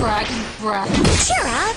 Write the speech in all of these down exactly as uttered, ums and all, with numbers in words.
dragon breath. Cheer up!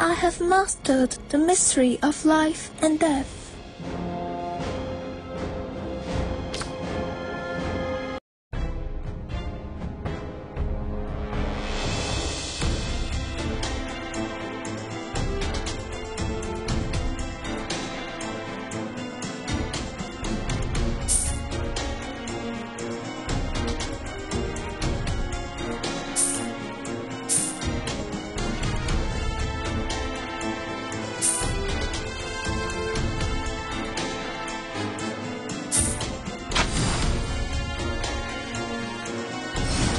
I have mastered the mystery of life and death.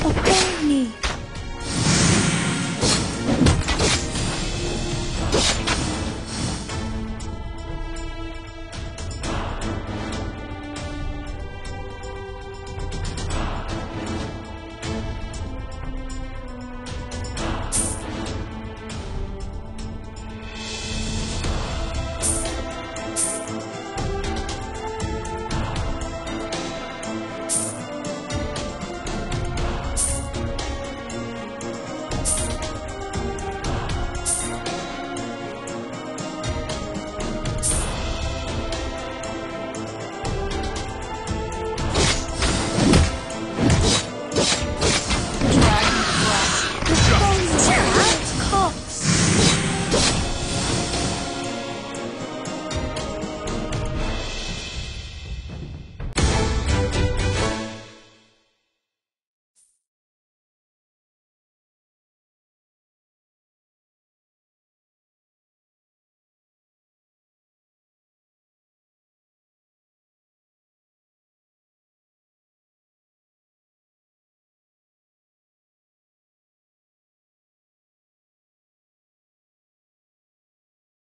Obey me.